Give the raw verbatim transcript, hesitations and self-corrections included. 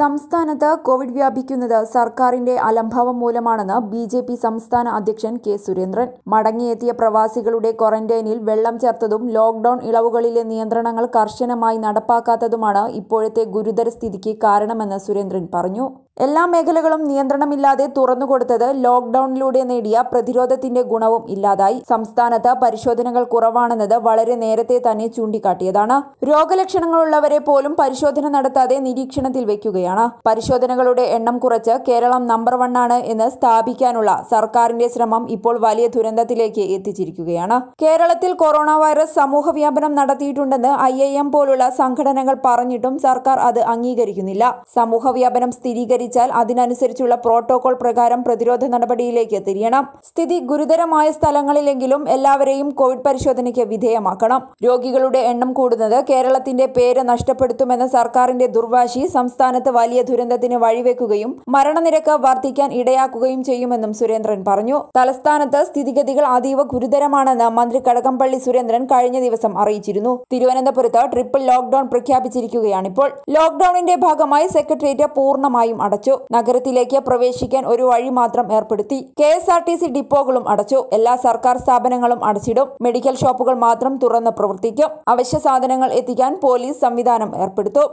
സംസ്ഥാനത്ത് കോവിഡ് വ്യാപിക്കുന്നത് സർക്കാരിന്റെ അലംഭാവം മൂലമാണെന്ന് ബി ജെ പി സംസ്ഥാന അധ്യക്ഷൻ കെ സുരേന്ദ്രൻ. മടങ്ങിയെത്തിയ പ്രവാസികളുടെ ക്വാറന്റൈനിൽ വെള്ളം ചേർത്തതും ലോക്ഡൌൺ ഇളവുകളിലെ നിയന്ത്രണങ്ങൾ കർശനമായി നടപ്പാക്കാത്തതുമാണ് ഇപ്പോഴത്തെ ഗുരുതര സ്ഥിതിക്ക് കാരണമെന്ന് സുരേന്ദ്രൻ പറഞ്ഞു. എല്ലാ മേഖലകളും നിയന്ത്രണമില്ലാതെ തുറന്നുകൊടുത്തത് ലോക്ഡൌണിലൂടെ നേടിയ പ്രതിരോധത്തിന്റെ ഗുണവും ഇല്ലാതായി. സംസ്ഥാനത്ത് പരിശോധനകൾ കുറവാണെന്നത് വളരെ നേരത്തെ തന്നെ ചൂണ്ടിക്കാട്ടിയതാണ്. രോഗലക്ഷണങ്ങളുള്ളവരെ പോലും പരിശോധന നടത്താതെ നിരീക്ഷണത്തിൽ വയ്ക്കുകയാണ്. പരിശോധനകളുടെ എണ്ണം കുറച്ച് കേരളം നമ്പർ വണ്ണാണ് എന്ന് സ്ഥാപിക്കാനുള്ള സർക്കാരിന്റെ ശ്രമം ഇപ്പോൾ വലിയ ദുരന്തത്തിലേക്ക് എത്തിച്ചിരിക്കുകയാണ്. കേരളത്തിൽ കൊറോണ വൈറസ് സമൂഹ വ്യാപനം നടത്തിയിട്ടുണ്ടെന്ന് ഐ ഐ എം പോലുള്ള സംഘടനകൾ പറഞ്ഞിട്ടും സർക്കാർ അത് അംഗീകരിക്കുന്നില്ല. സമൂഹ വ്യാപനം സ്ഥിരീകരിച്ച അതിനനുസരിച്ചുള്ള പ്രോട്ടോകോൾ പ്രകാരം പ്രതിരോധ നടപടിയിലേക്ക് തിരിയണം. സ്ഥിതി ഗുരുതരമായ സ്ഥലങ്ങളിലെങ്കിലും എല്ലാവരെയും കോവിഡ് പരിശോധനയ്ക്ക് വിധേയമാക്കണം. രോഗികളുടെ എണ്ണം കൂടുന്നത് കേരളത്തിന്റെ പേര് നഷ്ടപ്പെടുത്തുമെന്ന സർക്കാരിന്റെ ദുർവാശി സംസ്ഥാനത്ത് വലിയ ദുരന്തത്തിന് വഴിവെക്കുകയും മരണനിരക്ക് വർദ്ധിക്കാൻ ഇടയാക്കുകയും ചെയ്യുമെന്നും സുരേന്ദ്രൻ പറഞ്ഞു. തലസ്ഥാനത്ത് സ്ഥിതിഗതികൾ അതീവ ഗുരുതരമാണെന്ന് മന്ത്രി കടകംപള്ളി സുരേന്ദ്രൻ കഴിഞ്ഞ ദിവസം അറിയിച്ചിരുന്നു. തിരുവനന്തപുരത്ത് ട്രിപ്പിൾ ലോക്ഡൌൺ പ്രഖ്യാപിച്ചിരിക്കുകയാണിപ്പോൾ. ലോക്ഡൌണിന്റെ ഭാഗമായി സെക്രട്ടേറിയറ്റ് പൂർണ്ണമായും അടച്ചു. നഗരത്തിലേക്ക് പ്രവേശിക്കാൻ ഒരു വഴി മാത്രം ഏർപ്പെടുത്തി. K S R T C ഡിപ്പോകളും അടച്ചു. എല്ലാ സർക്കാർ സ്ഥാപനങ്ങളും അടച്ചിടും. മെഡിക്കൽ ഷോപ്പുകൾ മാത്രം തുറന്ന് പ്രവർത്തിക്കും. അവശ്യ സാധനങ്ങൾ എത്തിക്കാൻ പോലീസ് സംവിധാനം ഏർപ്പെടുത്തും.